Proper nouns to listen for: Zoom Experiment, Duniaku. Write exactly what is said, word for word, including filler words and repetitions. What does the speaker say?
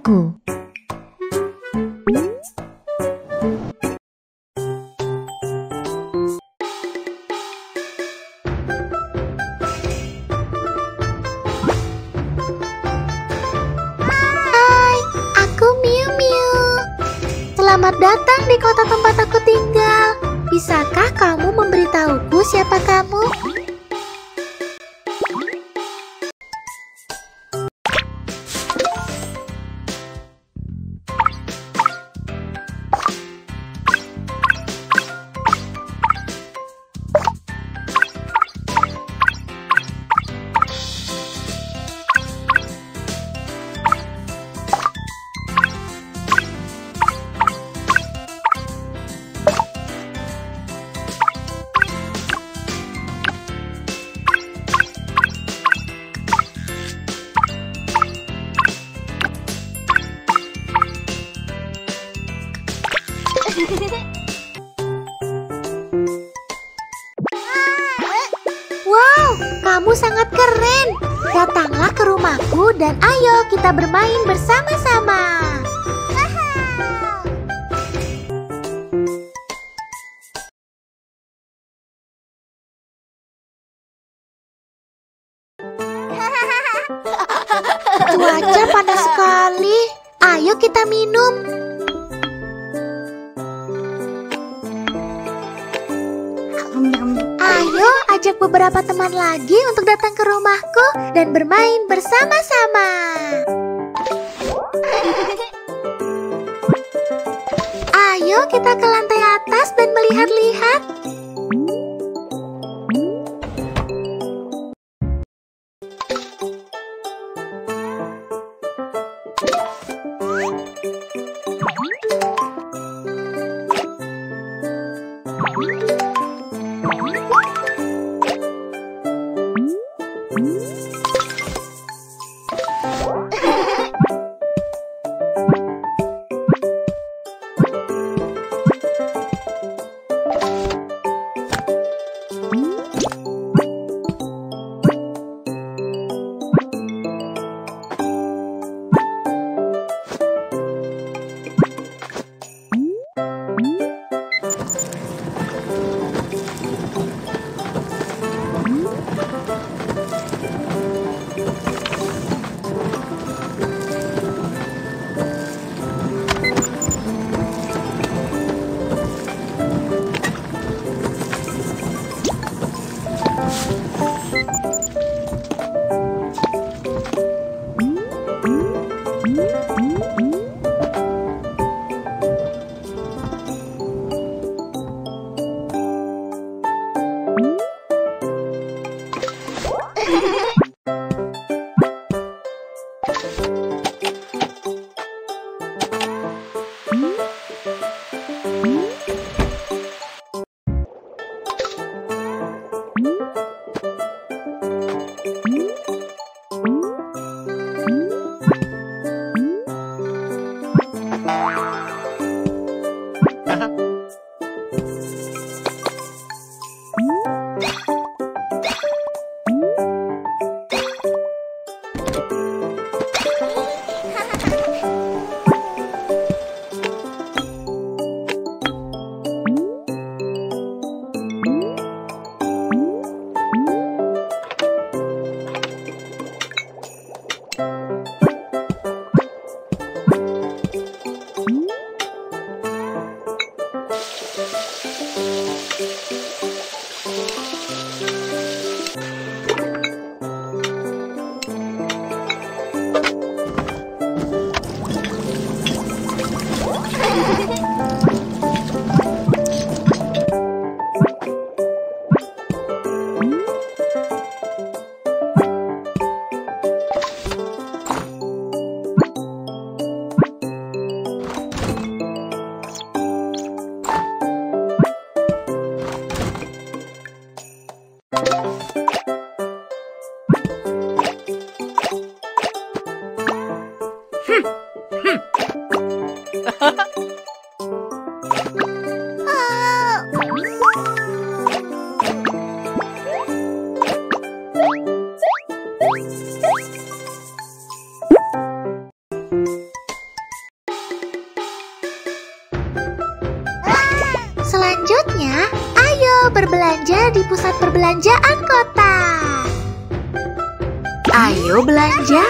Duniaku. Selamat datang di kota tempat aku tinggal. Bisakah kamu memberitahuku siapa kamu? Wow, kamu sangat keren. Datanglah ke rumahku dan ayo kita bermain bersama-sama. Cuaca panas sekali. Ayo kita minum. Ayo ajak beberapa teman lagi untuk datang ke rumahku dan bermain bersama-sama. Ayo kita ke lantai atas dan melihat-lihat. Selanjutnya, ayo berbelanja di pusat perbelanjaan kota. Ayo belanja.